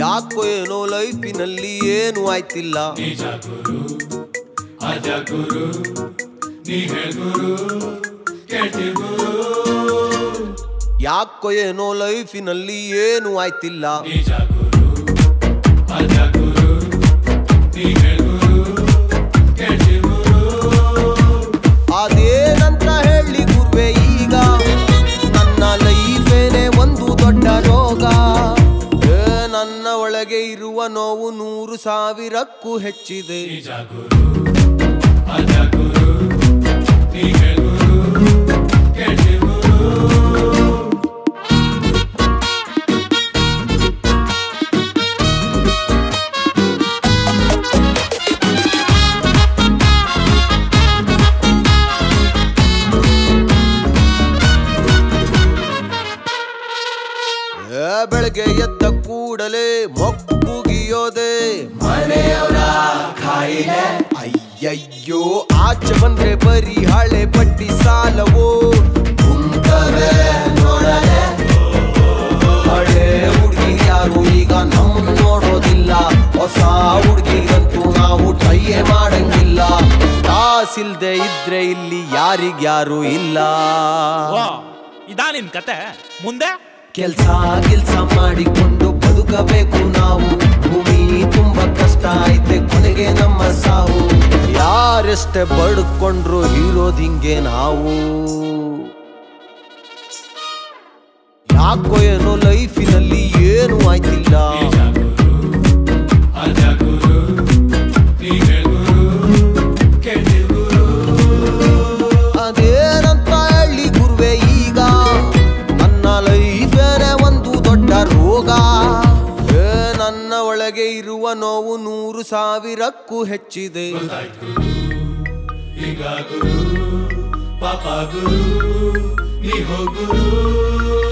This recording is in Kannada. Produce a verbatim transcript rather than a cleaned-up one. ಯಾಕೋ ಏನೋ ಲೈಫಿನಲ್ಲಿ ಏನು ಆಯ್ತಿಲ್ಲ ನಿಜ ಗುರು ಅಜ ಗುರು ನೀ ಹೇಳು ಗುರು ಕೇಳಿ ಗುರು ಯಾಕೋ ಏನೋ ಲೈಫಿನಲ್ಲಿ ಏನು ಆಯ್ತಿಲ್ಲ ನಿಜ ಗುರು ಅಜ ಗುರು ನೀ ಹೇಳು ಗುರು ಕೇಳಿ ಗುರು ಅದೇನಂತ ಹೇಳಿ ಗುರುವೆ ಈಗ ನನ್ನ ಲೈಫೇನೆ ಒಂದು ದೊಡ್ಡ ರೋಗ ನನ್ನ ಒಳಗೆ ಇರುವ ನೋವು ನೂರು ಸಾವಿರಕ್ಕೂ ಹೆಚ್ಚಿದೆ ನಿಜ ಗುರು ಅಜ ಗುರು ನೀ ಹೇಳು ಗುರು ಕೇಳಿ ಗುರು ಬೆಳಗ್ಗೆ ಎದ್ದ ಕೂಡಲೇ ಮೊಕ್ಕುಗಿಯೋದೆ ಮನೆಯವರ ಕಾಯಿಲೆ ಅಯ್ಯಯ್ಯೋ ಆಚೆ ಬಂದ್ರೆ ಬರೀ ಹಳೆ ಪಟ್ಟಿ ಸಾಲವೋ ಕುಂತವೇ ನೋಡಲೆ ಹಳೆ ಹುಡುಗಿರು ಯಾರು ಈಗ ನಮ್ಮನ್ನು ನೋಡೋದಿಲ್ಲ ಹೊಸ ಹುಡುಗಿಗಂತೂ ನಾವು ಟ್ರೈಯೇ ಮಾಡಂಗಿಲ್ಲ ಕಾಸಿಲ್ದೆ ಇದ್ರೆ ಇಲ್ಲಿ ಯಾರಿಗ್ಯಾರು ಇಲ್ಲ ಇದಾ ನಿನ್ ಕತೆ ಮುಂದೆ ಕೆಲಸ ಕೆಲಸ ಮಾಡಿಕೊಂಡು ಬದುಕಬೇಕು ನಾವು ಭೂಮಿ ತುಂಬಾ ಕಷ್ಟ ಐತೆ ಕೊನೆಗೆ ನಮ್ಮ ಸಾವು ಯಾರೆಷ್ಟೇ ಬಡ್ಕೊಂಡ್ರು ಇರೋದು ಹಿಂಗೆ ನಾವು ಯಾಕೋ ಏನೋ ಲೈಫಿನಲ್ಲಿ ಏನು ಆಯ್ತಿಲ್ಲ ನನ್ನ ಒಳಗೆ ಇರುವ ನೋವು ನೂರು ಸಾವಿರಕ್ಕೂ ಹೆಚ್ಚಿದೆ ಈಗ ಗುರು ಪಾಪ ಗುರು ನೀ ಹೋಗುರು